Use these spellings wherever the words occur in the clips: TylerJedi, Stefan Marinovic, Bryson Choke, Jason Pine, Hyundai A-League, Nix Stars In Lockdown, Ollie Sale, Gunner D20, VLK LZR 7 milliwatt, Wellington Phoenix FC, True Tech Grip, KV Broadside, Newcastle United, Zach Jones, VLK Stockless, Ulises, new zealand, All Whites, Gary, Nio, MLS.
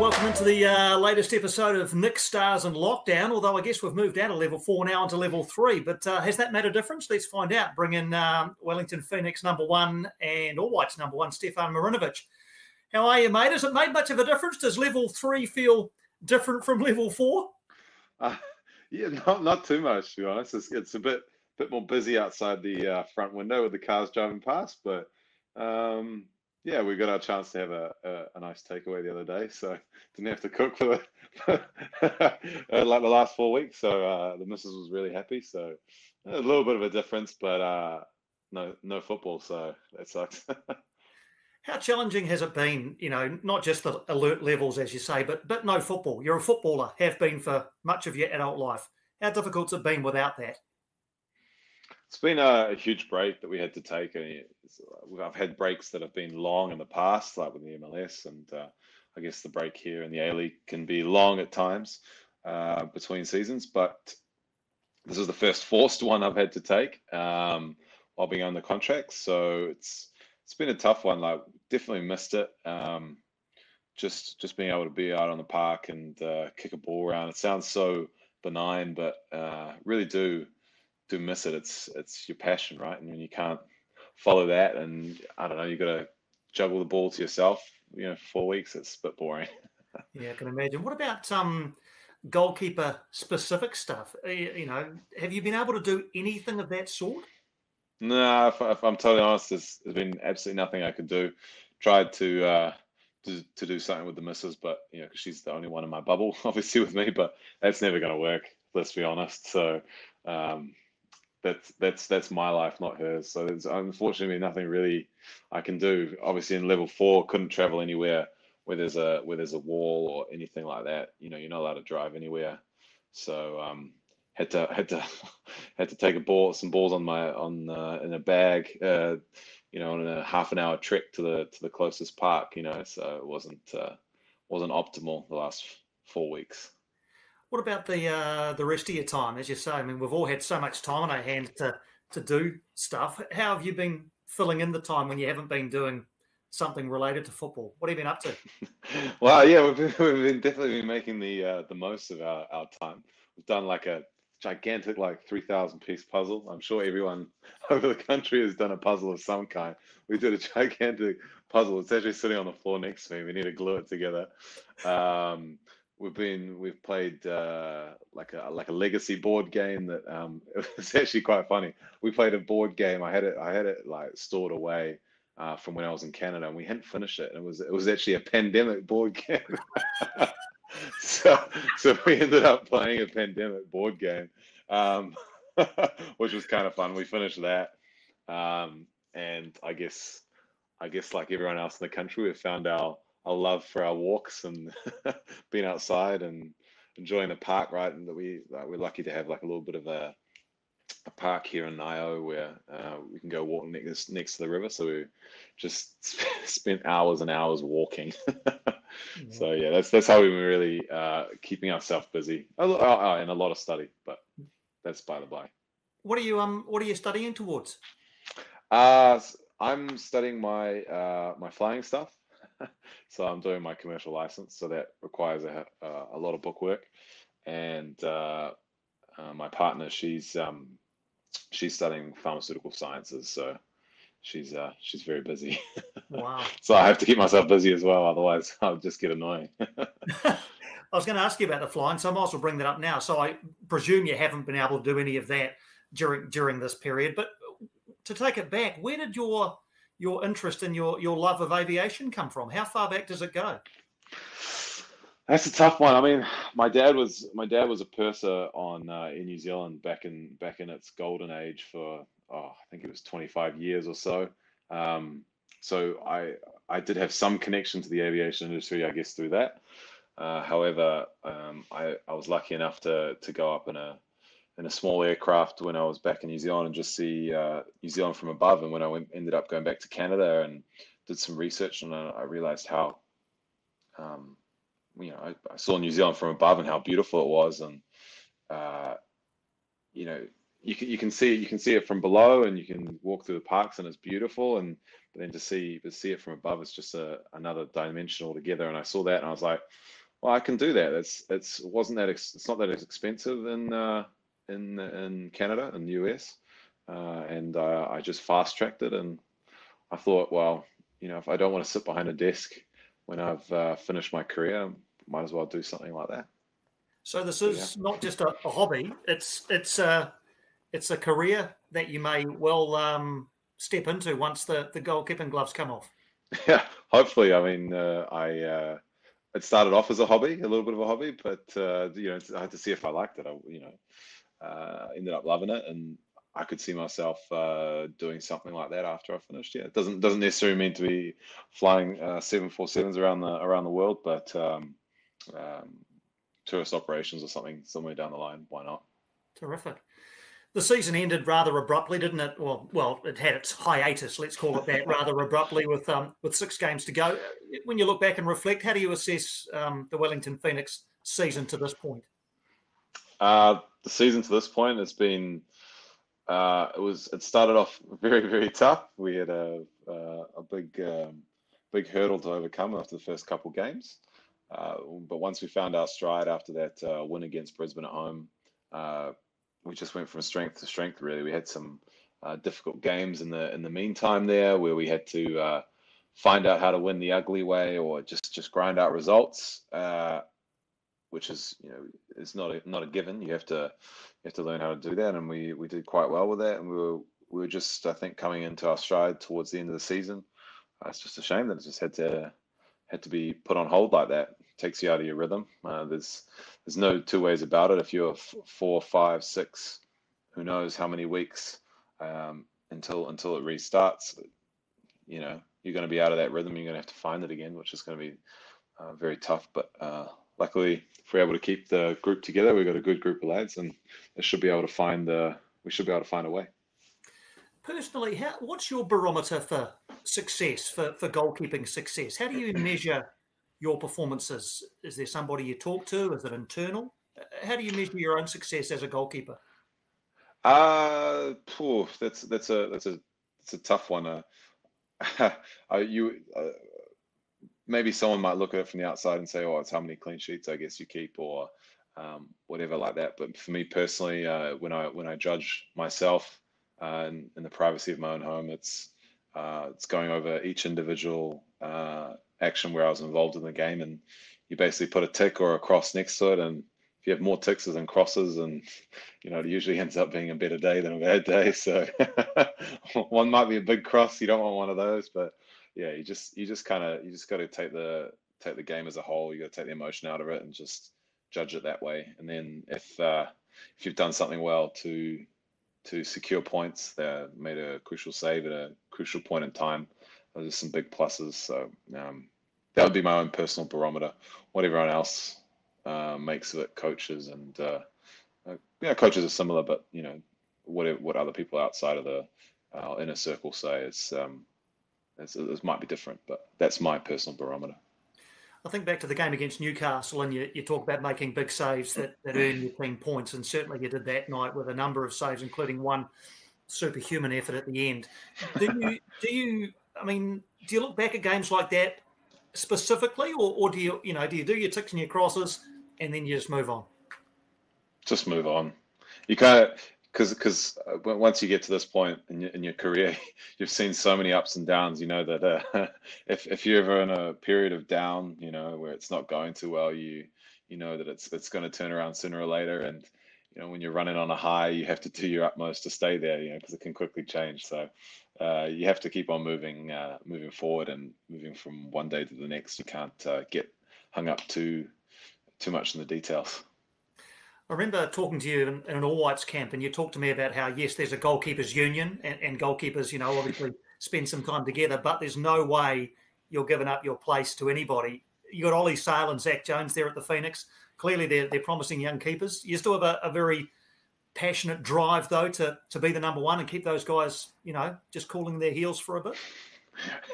Welcome into the latest episode of Nix Stars In Lockdown, although I guess we've moved down to level 4 now into level 3. But has that made a difference? Let's find out. Bring in Wellington Phoenix #1 and All Whites #1, Stefan Marinovic. How are you, mate? Has it made much of a difference? Does level 3 feel different from level 4? Yeah, not too much, to be honest. It's a bit more busy outside the front window with the cars driving past, but... yeah, we got our chance to have a nice takeaway the other day, so didn't have to cook for like the last 4 weeks. So the missus was really happy. So a little bit of a difference, but no football, so that sucks. How challenging has it been? You know, not just the alert levels, as you say, but no football. You're a footballer, have been for much of your adult life. How difficult has it been without that? It's been a huge break that we had to take. I've had breaks that have been long in the past, like with the MLS, and I guess the break here in the A-League can be long at times between seasons, but this is the first forced one I've had to take while being on the contract, so it's been a tough one. Like, definitely missed it. Just being able to be out on the park and kick a ball around. It sounds so benign, but really do miss it. It's your passion, right? And when you can't follow that, and I don't know, you got to juggle the ball to yourself, you know, 4 weeks, it's a bit boring. Yeah, I can imagine. What about goalkeeper specific stuff? You know, have you been able to do anything of that sort? No, if I'm totally honest, there's been absolutely nothing I could do. Tried to do something with the missus, but you know, cause she's the only one in my bubble, obviously, with me, but that's never going to work, let's be honest. So that's my life, not hers. So there's unfortunately nothing really I can do. Obviously, in level 4, couldn't travel anywhere where there's a wall or anything like that. You know, you're not allowed to drive anywhere. So had to take some balls in a bag. You know, on a half an hour trek to the closest park. You know, so it wasn't optimal the last 4 weeks. What about the rest of your time? As you say, I mean, we've all had so much time on our hands to do stuff. How have you been filling in the time when you haven't been doing something related to football? What have you been up to? Well, yeah, we've definitely been making the most of our time. We've done like a gigantic 3,000-piece puzzle. I'm sure everyone over the country has done a puzzle of some kind. We did a gigantic puzzle. It's actually sitting on the floor next to me. We need to glue it together. We've played like a legacy board game that it was actually quite funny. We played a board game. I had it like stored away from when I was in Canada, and we hadn't finished it. And it was actually a pandemic board game. so we ended up playing a pandemic board game, which was kind of fun. We finished that, and I guess like everyone else in the country, we've found our love for our walks and being outside and enjoying the park, right? And we're lucky to have like a little bit of a park here in Nio where we can go walking next to the river. So we just spent hours and hours walking. Yeah. So yeah, that's how we've been really keeping ourselves busy, and a lot of study, but that's by the by. What are you studying towards? I'm studying my flying stuff. So I'm doing my commercial license, so that requires a lot of book work, and my partner, she's studying pharmaceutical sciences, so she's very busy. Wow! So I have to keep myself busy as well, otherwise I'll just get annoying. I was going to ask you about the flying, so I might as well bring that up now. So I presume you haven't been able to do any of that during this period, but to take it back, where did your interest and your love of aviation come from? How far back does it go? That's a tough one. I mean, my dad was a purser in New Zealand back in its golden age for I think it was 25 years or so. So I did have some connection to the aviation industry, I guess, through that. However, I was lucky enough to go up in a small aircraft when I was back in New Zealand and just see New Zealand from above. And when I ended up going back to Canada and did some research, and I realized how, you know, I saw New Zealand from above and how beautiful it was. And, you know, you can see it from below, and you can walk through the parks, and it's beautiful. And But then to see it from above is just another dimension altogether. And I saw that and I was like, well, I can do that. It's not that expensive in Canada, in the US, and I just fast tracked it. And I thought, well, you know, if I don't want to sit behind a desk when I've finished my career, might as well do something like that. So this is not just a hobby; it's a career that you may well step into once the goalkeeping gloves come off. Yeah, hopefully. I mean, it started off as a hobby, a little bit of a hobby, but I had to see if I liked it. I ended up loving it, and I could see myself doing something like that after I finished. Yeah, it doesn't necessarily mean to be flying 747s around the world, but tourist operations or something somewhere down the line. Why not? Terrific. The season ended rather abruptly, didn't it? Well, it had its hiatus, let's call it that, rather abruptly with 6 games to go. When you look back and reflect, how do you assess the Wellington Phoenix season to this point? The season to this point has been... It started off very, very tough. We had a big hurdle to overcome after the first couple games. But once we found our stride after that win against Brisbane at home, we just went from strength to strength, really. We had some difficult games in the meantime there where we had to find out how to win the ugly way or just grind out results, which is, it's not a given. You have to learn how to do that, and we did quite well with that, and we were just, I think, coming into our stride towards the end of the season. It's just a shame that it just had to be put on hold like that. It takes you out of your rhythm. There's no two ways about it. If you're 4, 5, 6, who knows how many weeks until it restarts, you're going to be out of that rhythm. You're going to have to find it again, which is going to be very tough, but. Luckily, if we're able to keep the group together, we've got a good group of lads, and they should be able to find a way. Personally, what's your barometer for success, for goalkeeping success? How do you measure your performances? Is there somebody you talk to? Is it internal? How do you measure your own success as a goalkeeper? That's a tough one. Maybe someone might look at it from the outside and say, oh, it's how many clean sheets I guess you keep or whatever like that. But for me personally, when I judge myself in the privacy of my own home, it's going over each individual action where I was involved in the game, and you basically put a tick or a cross next to it, and if you have more ticks than crosses, and it usually ends up being a better day than a bad day. So one might be a big cross, you don't want one of those, but yeah, you just got to take the game as a whole. You got to take the emotion out of it and just judge it that way. And then if you've done something well to secure points, they made a crucial save at a crucial point in time. Those are some big pluses. So that would be my own personal barometer. What everyone else makes of it, coaches and coaches are similar, but what other people outside of the inner circle say is. It might be different, but that's my personal barometer. I think back to the game against Newcastle, and you talk about making big saves that earn your team points, and certainly you did that night with a number of saves, including one superhuman effort at the end. Do you look back at games like that specifically, or do you do your ticks and your crosses, and then you just move on? Just move on. You can't. Because once you get to this point in your career, you've seen so many ups and downs. You know that if you're ever in a period of down, where it's not going too well, you know that it's going to turn around sooner or later. And when you're running on a high, you have to do your utmost to stay there. Because it can quickly change. So you have to keep on moving forward and moving from one day to the next. You can't get hung up too much in the details. I remember talking to you in an All Whites camp, and you talked to me about how, yes, there's a goalkeepers union, and goalkeepers, obviously spend some time together, but there's no way you're giving up your place to anybody. You got Ollie Sale and Zach Jones there at the Phoenix. Clearly, they're promising young keepers. You still have a very passionate drive, though, to be the number one and keep those guys, just cooling their heels for a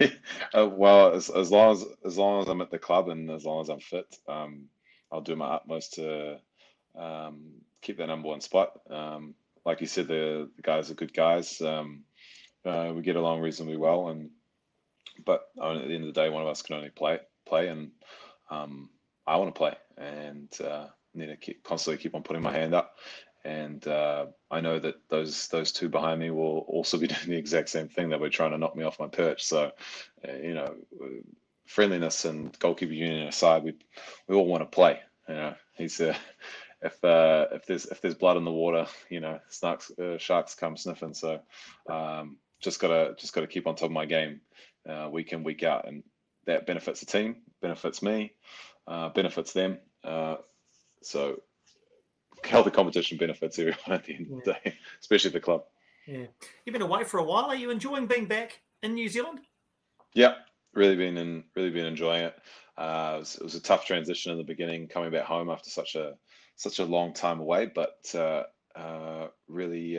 bit. Well, as long as I'm at the club and as long as I'm fit, I'll do my utmost to. Keep that number one spot. Like you said, the guys are good guys. We get along reasonably well, and But at the end of the day, one of us can only play, and I want to play, and need to constantly keep on putting my hand up. And I know that those two behind me will also be doing the exact same thing. They'll be trying to knock me off my perch. So, you know, friendliness and goalkeeper union aside, we all want to play. You know, he's if there's blood in the water, you know, sharks come sniffing. So, just gotta keep on top of my game, week in, week out, and that benefits the team, benefits me, benefits them. So. Healthy competition benefits everyone at the end of the day, especially the club. Yeah, you've been away for a while. Are you enjoying being back in New Zealand? Yeah, really been enjoying it. It was a tough transition in the beginning, coming back home after such a long time away, but really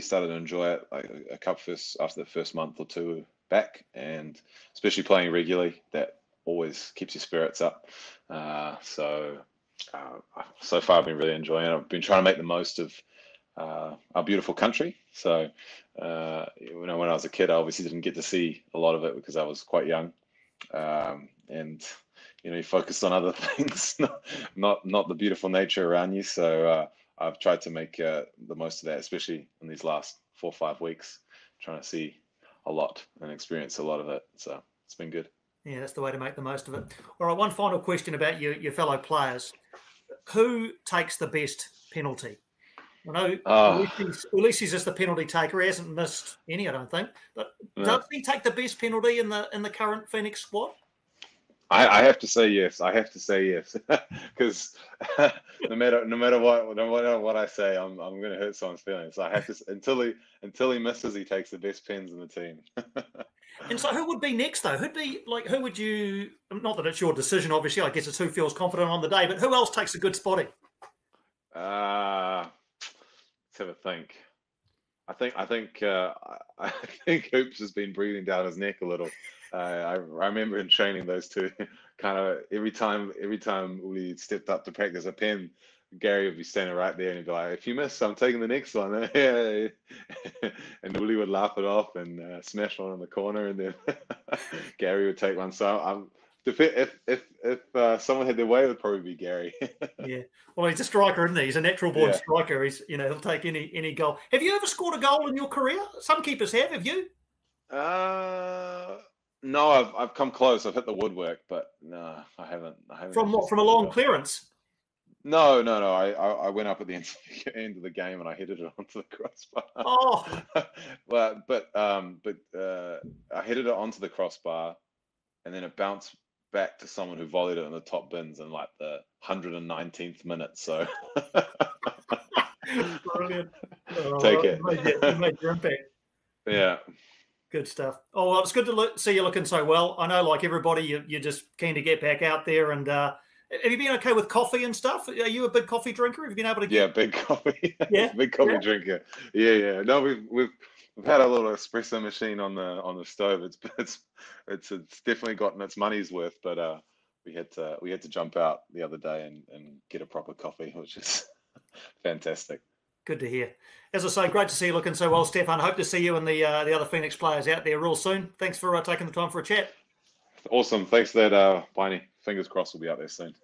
started to enjoy it. Like a cup first after the first month or two back, and especially playing regularly, that always keeps your spirits up. So far I've been really enjoying it. I've been trying to make the most of our beautiful country. So when I was a kid, I obviously didn't get to see a lot of it because I was quite young, and you know, you focus on other things, not the beautiful nature around you. So I've tried to make the most of that, especially in these last 4 or 5 weeks, trying to see a lot and experience a lot of it. So it's been good. Yeah, that's the way to make the most of it. All right, one final question about your fellow players. Who takes the best penalty? I know Ulises is the penalty taker. He hasn't missed any, I don't think. But does he take the best penalty in the current Phoenix squad? I have to say yes. Because no matter what I say, I'm going to hurt someone's feelings. So I have to, until he misses, he takes the best pens in the team. And so, who would be next though? Who would you? Not that it's your decision, obviously. I guess it's who feels confident on the day. But who else takes a good spotting? Let's have a think. I think Hoops has been breathing down his neck a little. I remember in training those two, kind of every time we stepped up to practice a pen, Gary would be standing right there and he'd be like, "If you miss, I'm taking the next one." And Willie would laugh it off and smash one in the corner, and then Gary would take one. So if someone had their way, it would probably be Gary. Yeah, well, he's a striker, isn't he? He's a natural born striker. He's, you know, he'll take any goal. Have you ever scored a goal in your career? Some keepers have. Have you? No, I've come close. I've hit the woodwork, but no, I haven't. From a long clearance? No. I went up at the end of the game and I headed it onto the crossbar. Oh, but I headed it onto the crossbar, and then it bounced back to someone who volleyed it in the top bins in like the 119th minute. So brilliant. Take it. You made your impact. Yeah. Good stuff. Oh, well, it's good to see you looking so well. I know, like everybody, you're just keen to get back out there. And have you been okay with coffee and stuff? Are you a big coffee drinker? Have you been able to get... Yeah, big coffee. Yeah, big coffee drinker. Yeah. No, we've had a little espresso machine on the stove. It's definitely gotten its money's worth. But we had to jump out the other day and get a proper coffee, which is fantastic. Good to hear. As I say, great to see you looking so well, Stefan. Hope to see you and the other Phoenix players out there real soon. Thanks for taking the time for a chat. Awesome. Thanks for that, Piney. Fingers crossed we'll be out there soon.